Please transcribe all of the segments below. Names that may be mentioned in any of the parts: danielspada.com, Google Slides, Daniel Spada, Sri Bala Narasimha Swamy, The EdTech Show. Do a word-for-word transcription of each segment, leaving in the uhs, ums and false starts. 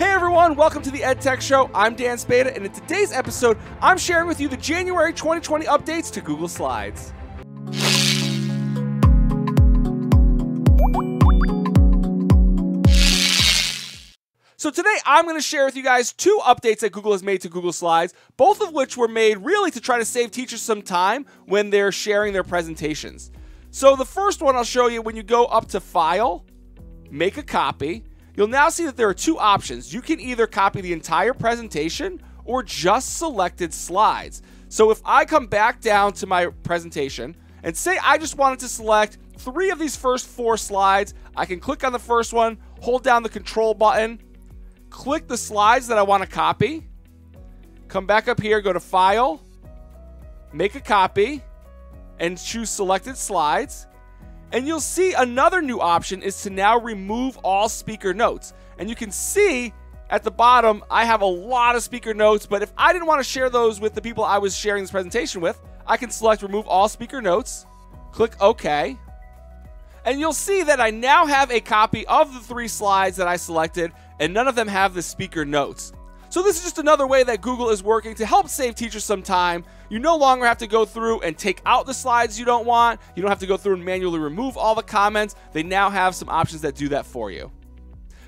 Hey everyone, welcome to the EdTech Show. I'm Dan Spada, and in today's episode, I'm sharing with you the January twenty twenty updates to Google Slides. So today I'm going to share with you guys two updates that Google has made to Google Slides, both of which were made really to try to save teachers some time when they're sharing their presentations. So the first one I'll show you, when you go up to File, Make a Copy, you'll now see that there are two options. You can either copy the entire presentation or just selected slides. So if I come back down to my presentation and say I just wanted to select three of these first four slides, I can click on the first one, hold down the Control button, click the slides that I want to copy, come back up here, go to File, Make a Copy, and choose Selected Slides. And you'll see another new option is to now remove all speaker notes. And you can see at the bottom, I have a lot of speaker notes, but if I didn't want to share those with the people I was sharing this presentation with, I can select Remove All Speaker Notes, click OK. And you'll see that I now have a copy of the three slides that I selected, and none of them have the speaker notes. So this is just another way that Google is working to help save teachers some time. You no longer have to go through and take out the slides you don't want. You don't have to go through and manually remove all the comments. They now have some options that do that for you.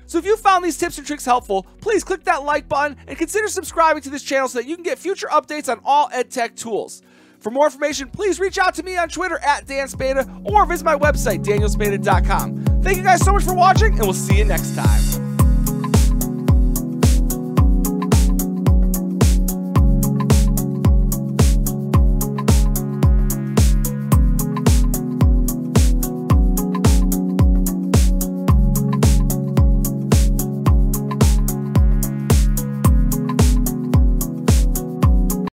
So if you found these tips and tricks helpful, please click that like button and consider subscribing to this channel so that you can get future updates on all EdTech tools. For more information, please reach out to me on Twitter at Dan Spada or visit my website, danielspada dot com. Thank you guys so much for watching, and we'll see you next time.